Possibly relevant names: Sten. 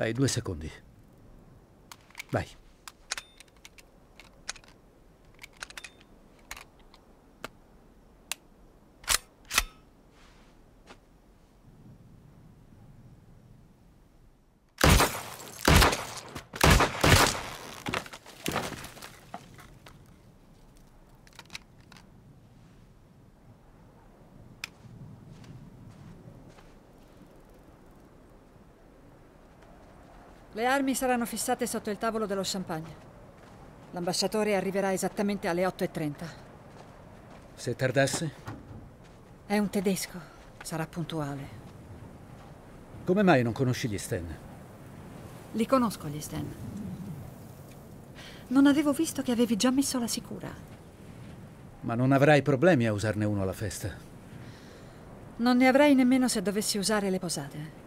Hai 2 secondi. Vai. Le armi saranno fissate sotto il tavolo dello champagne. L'ambasciatore arriverà esattamente alle 8:30. Se tardasse? È un tedesco. Sarà puntuale. Come mai non conosci gli Sten? Li conosco, gli Sten. Non avevo visto che avevi già messo la sicura. Ma non avrai problemi a usarne uno alla festa? Non ne avrai nemmeno se dovessi usare le posate.